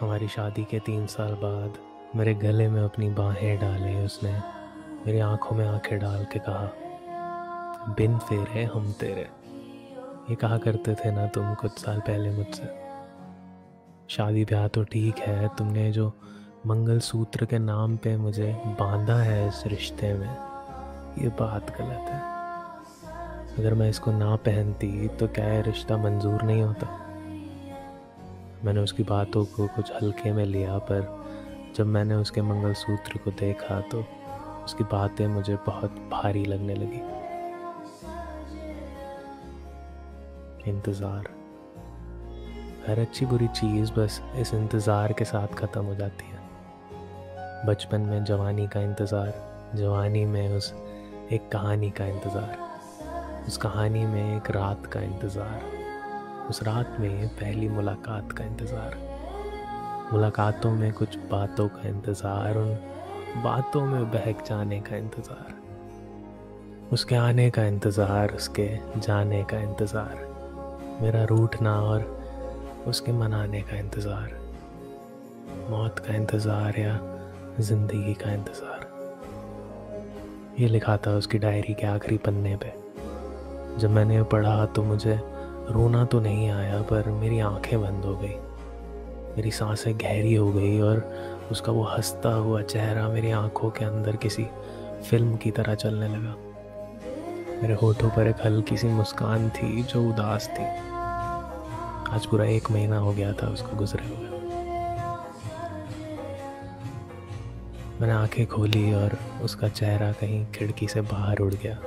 हमारी शादी के 3 साल बाद मेरे गले में अपनी बाहें डाले उसने, मेरी आंखों में आंखें डाल के कहा, बिन फेरे हम तेरे। ये कहा करते थे ना तुम कुछ साल पहले मुझसे। शादी ब्याह तो ठीक है, तुमने जो मंगलसूत्र के नाम पे मुझे बांधा है इस रिश्ते में, ये बात गलत है। अगर मैं इसको ना पहनती तो क्या ये रिश्ता मंजूर नहीं होता। मैंने उसकी बातों को कुछ हल्के में लिया, पर जब मैंने उसके मंगलसूत्र को देखा तो उसकी बातें मुझे बहुत भारी लगने लगी। इंतज़ार, हर अच्छी बुरी चीज़ बस इस इंतज़ार के साथ ख़त्म हो जाती है। बचपन में जवानी का इंतज़ार, जवानी में उस एक कहानी का इंतज़ार, उस कहानी में एक रात का इंतज़ार, उस रात में पहली मुलाकात का इंतज़ार, मुलाकातों में कुछ बातों का इंतज़ार, उन बातों में बहक जाने का इंतज़ार, उसके आने का इंतज़ार, उसके जाने का इंतज़ार, मेरा रूठना और उसके मनाने का इंतज़ार, मौत का इंतज़ार या ज़िंदगी का इंतज़ार। ये लिखा था उसकी डायरी के आखिरी पन्ने पे। जब मैंने पढ़ा तो मुझे रोना तो नहीं आया, पर मेरी आंखें बंद हो गई, मेरी सांसें गहरी हो गई और उसका वो हंसता हुआ चेहरा मेरी आंखों के अंदर किसी फिल्म की तरह चलने लगा। मेरे होठों पर एक हल्की सी मुस्कान थी जो उदास थी। आज पूरा 1 महीना हो गया था उसको गुजरे हुए। मैंने आंखें खोली और उसका चेहरा कहीं खिड़की से बाहर उड़ गया,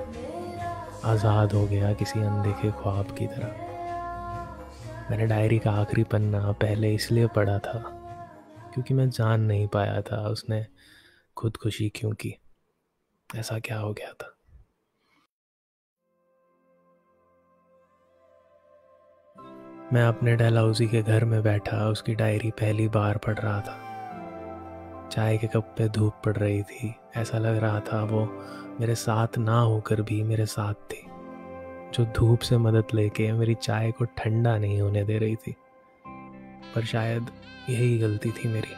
आज़ाद हो गया किसी अनदेखे ख्वाब की तरह। मैंने डायरी का आखिरी पन्ना पहले इसलिए पढ़ा था क्योंकि मैं जान नहीं पाया था उसने खुदकुशी क्यों की, ऐसा क्या हो गया था। मैं अपने डलहौजी के घर में बैठा उसकी डायरी पहली बार पढ़ रहा था। चाय के कप पे धूप पड़ रही थी, ऐसा लग रहा था वो मेरे साथ ना होकर भी मेरे साथ थी, जो धूप से मदद लेके मेरी चाय को ठंडा नहीं होने दे रही थी। पर शायद यही गलती थी मेरी,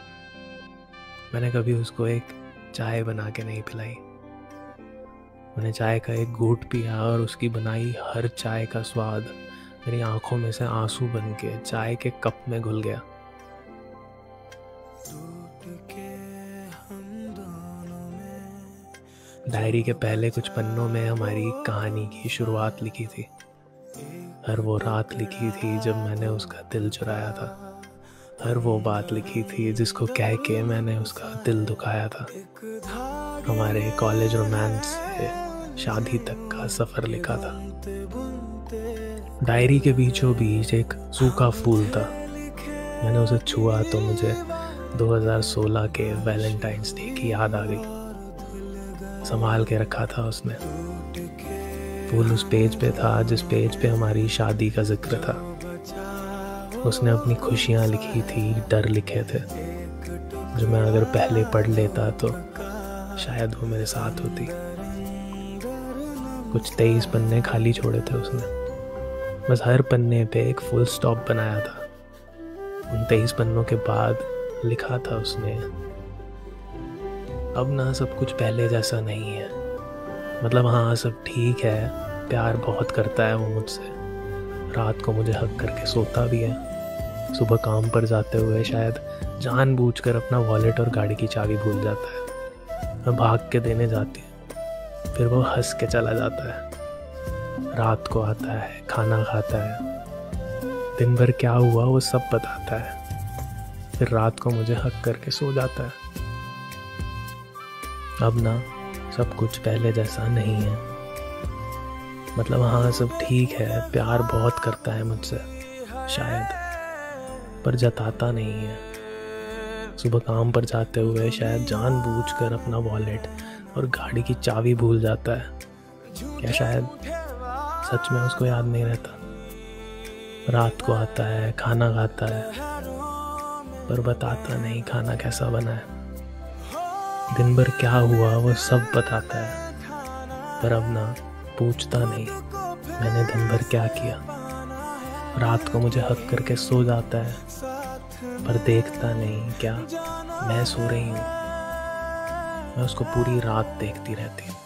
मैंने कभी उसको एक चाय बना के नहीं पिलाई। मैंने चाय का एक घूंट पिया और उसकी बनाई हर चाय का स्वाद मेरी आंखों में से आंसू बन के चाय के कप में घुल गया। डायरी के पहले कुछ पन्नों में हमारी कहानी की शुरुआत लिखी थी, हर वो रात लिखी थी जब मैंने उसका दिल चुराया था, हर वो बात लिखी थी जिसको कह के मैंने उसका दिल दुखाया था। हमारे कॉलेज रोमांस से शादी तक का सफ़र लिखा था। डायरी के बीचों बीच एक सूखा फूल था, मैंने उसे छुआ तो मुझे 2016 के वैलेंटाइंस डे की याद आ गई। संभाल के रखा था उसने फूल। उस पेज पे था जिस पेज पे हमारी शादी का जिक्र था। उसने अपनी खुशियाँ लिखी थी, डर लिखे थे, जो मैं अगर पहले पढ़ लेता तो शायद वो मेरे साथ होती। कुछ 23 पन्ने खाली छोड़े थे उसने, बस हर पन्ने पे एक फुल स्टॉप बनाया था। उन 23 पन्नों के बाद लिखा था उसने, अब ना सब कुछ पहले जैसा नहीं है, मतलब हाँ सब ठीक है, प्यार बहुत करता है वो मुझसे, रात को मुझे हक करके सोता भी है, सुबह काम पर जाते हुए शायद जानबूझकर अपना वॉलेट और गाड़ी की चाबी भूल जाता है, मैं भाग के देने जाती हूँ, फिर वो हंस के चला जाता है, रात को आता है, खाना खाता है, दिन भर क्या हुआ वो सब बताता है, फिर रात को मुझे हक करके सो जाता है। अब ना सब कुछ पहले जैसा नहीं है, मतलब हाँ सब ठीक है, प्यार बहुत करता है मुझसे शायद, पर जताता नहीं है, सुबह काम पर जाते हुए शायद जानबूझकर अपना वॉलेट और गाड़ी की चाबी भूल जाता है, या शायद सच में उसको याद नहीं रहता, रात को आता है, खाना खाता है, पर बताता नहीं खाना कैसा बना है, दिन भर क्या हुआ वो सब बताता है, पर अब ना पूछता नहीं मैंने दिन भर क्या किया। रात को मुझे हक करके सो जाता है, पर देखता नहीं क्या मैं सो रही हूँ। मैं उसको पूरी रात देखती रहती हूँ।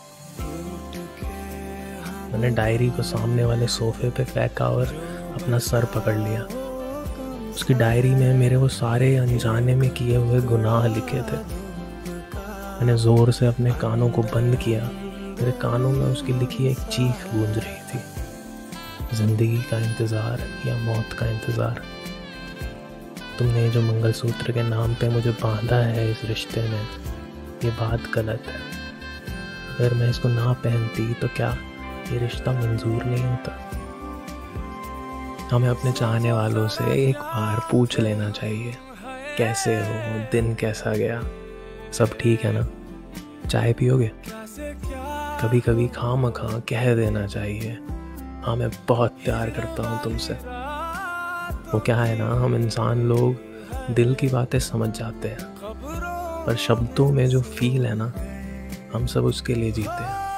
मैंने डायरी को सामने वाले सोफे पे फेंका और अपना सर पकड़ लिया। उसकी डायरी में मेरे वो सारे अनजाने में किए हुए गुनाह लिखे थे। मैंने ज़ोर से अपने कानों को बंद किया। मेरे कानों में उसकी लिखी एक चीख गूंज रही थी, जिंदगी का इंतज़ार या मौत का इंतज़ार। तुमने जो मंगलसूत्र के नाम पे मुझे बांधा है इस रिश्ते में, ये बात गलत है। अगर मैं इसको ना पहनती तो क्या ये रिश्ता मंजूर नहीं होता? हमें अपने चाहने वालों से एक बार पूछ लेना चाहिए, कैसे हो, दिन कैसा गया, सब ठीक है ना, चाय पियोगे? कभी कभी खामखा कह देना चाहिए, हाँ मैं बहुत प्यार करता हूँ तुमसे। वो क्या है ना, हम इंसान लोग दिल की बातें समझ जाते हैं, पर शब्दों में जो फील है ना, हम सब उसके लिए जीते हैं।